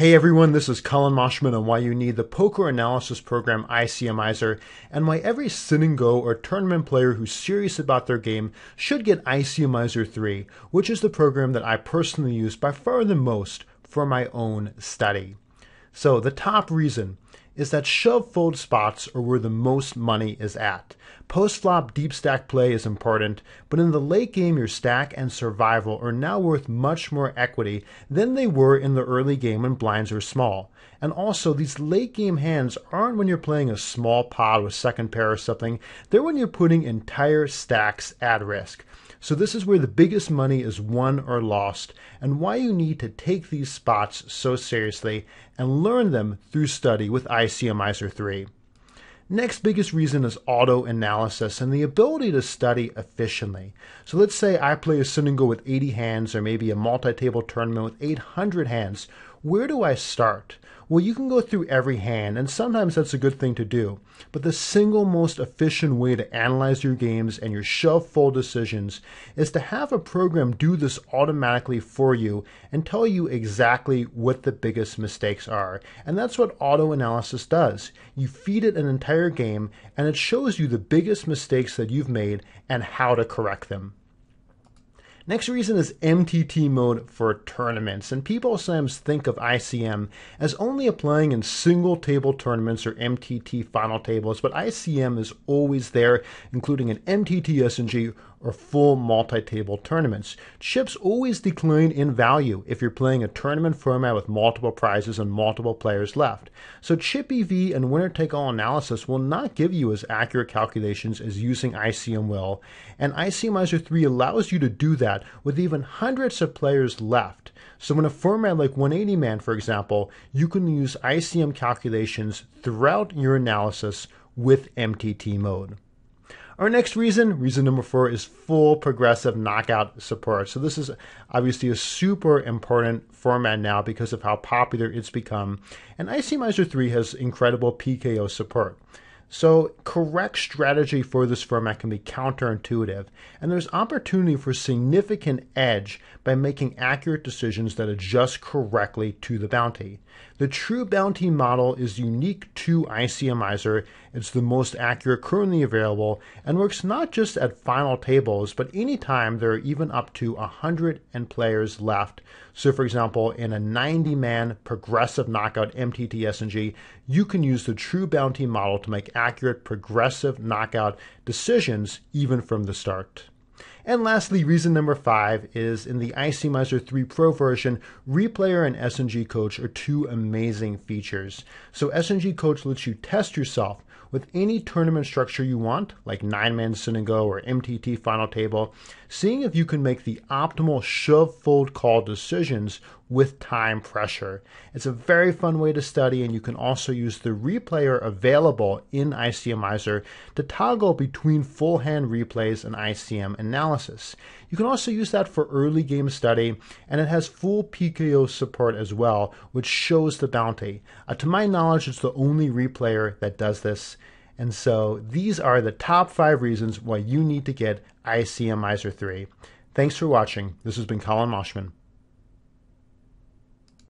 Hey everyone, this is Collin Moshman on why you need the poker analysis program ICMizer and why every sit-and-go or tournament player who's serious about their game should get ICMizer 3, which is the program that I personally use by far the most for my own study. So the top reason is that shove fold spots are where the most money is at. Post-flop deep stack play is important, but in the late game your stack and survival are now worth much more equity than they were in the early game when blinds are small. And also, these late game hands aren't when you're playing a small pot with second pair or something, they're when you're putting entire stacks at risk. So this is where the biggest money is won or lost, and why you need to take these spots so seriously and learn them through study with ICMizer 3. Next biggest reason is auto analysis and the ability to study efficiently. So let's say I play a sit-and-go with 80 hands or maybe a multi-table tournament with 800 hands. Where do I start? Well, you can go through every hand, and sometimes that's a good thing to do, but the single most efficient way to analyze your games and your shove fold decisions is to have a program do this automatically for you and tell you exactly what the biggest mistakes are. And that's what auto analysis does. You feed it an entire game and it shows you the biggest mistakes that you've made and how to correct them. Next reason is MTT mode for tournaments, and people sometimes think of ICM as only applying in single table tournaments or MTT final tables, but ICM is always there, including an MTT SNG or full multi-table tournaments. Chips always decline in value if you're playing a tournament format with multiple prizes and multiple players left. So chip EV and winner-take-all analysis will not give you as accurate calculations as using ICM will, and ICMizer 3 allows you to do that with even hundreds of players left. So in a format like 180 man, for example, you can use ICM calculations throughout your analysis with MTT mode. Our next reason number 4, is full progressive knockout support. So this is obviously a super important format now because of how popular it's become. And ICMizer 3 has incredible PKO support. So correct strategy for this format can be counterintuitive, and there's opportunity for significant edge by making accurate decisions that adjust correctly to the bounty. The true bounty model is unique to ICMizer. It's the most accurate currently available and works not just at final tables, but anytime there are even up to 100 players left. So for example, in a 90-man progressive knockout MTT SNG, you can use the true bounty model to make accurate progressive knockout decisions even from the start. And lastly, reason number 5 is in the ICMizer 3 Pro version, Replayer and SNG Coach are two amazing features. So SNG Coach lets you test yourself with any tournament structure you want, like 9-man sit-and-go or MTT final table, seeing if you can make the optimal shove-fold call decisions with time pressure. It's a very fun way to study, and you can also use the replayer available in ICMizer to toggle between full hand replays and ICM analysis. You can also use that for early game study, and it has full PKO support as well, which shows the bounty. To my knowledge, it's the only replayer that does this. And so these are the top 5 reasons why you need to get ICMizer 3. Thanks for watching. This has been Collin Moshman.